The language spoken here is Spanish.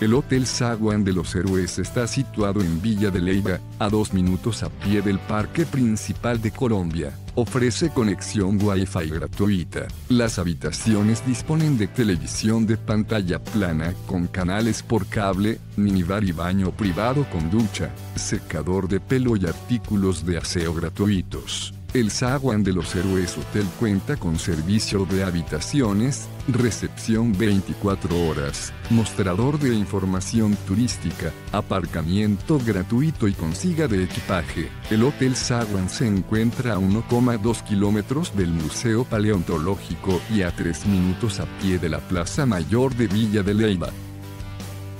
El Hotel Zaguán de los Héroes está situado en Villa de Leyva, a 2 minutos a pie del Parque Principal de Colombia. Ofrece conexión Wi-Fi gratuita. Las habitaciones disponen de televisión de pantalla plana con canales por cable, minibar y baño privado con ducha, secador de pelo y artículos de aseo gratuitos. El Zaguán de los Héroes Hotel cuenta con servicio de habitaciones, recepción 24 horas, mostrador de información turística, aparcamiento gratuito y consiga de equipaje. El Hotel Zaguán se encuentra a 1,2 kilómetros del Museo Paleontológico y a 3 minutos a pie de la Plaza Mayor de Villa de Leyva.